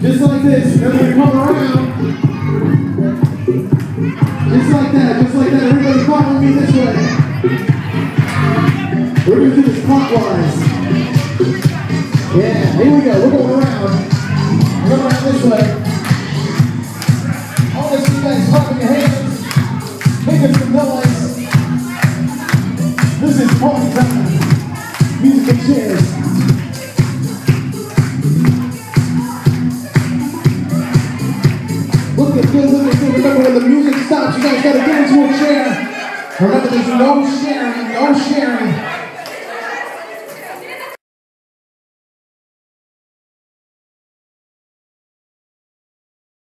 Just like this, and then we come around. Just like that, everybody follow me this way. We're gonna do this clockwise. Yeah, here we go, we're going around. We're going around this way. All this, you guys clapping your hands, making some noise. This is party time. Music and chairs. Remember, when the music stops, you guys gotta get into a chair. Remember, there's no sharing, no sharing.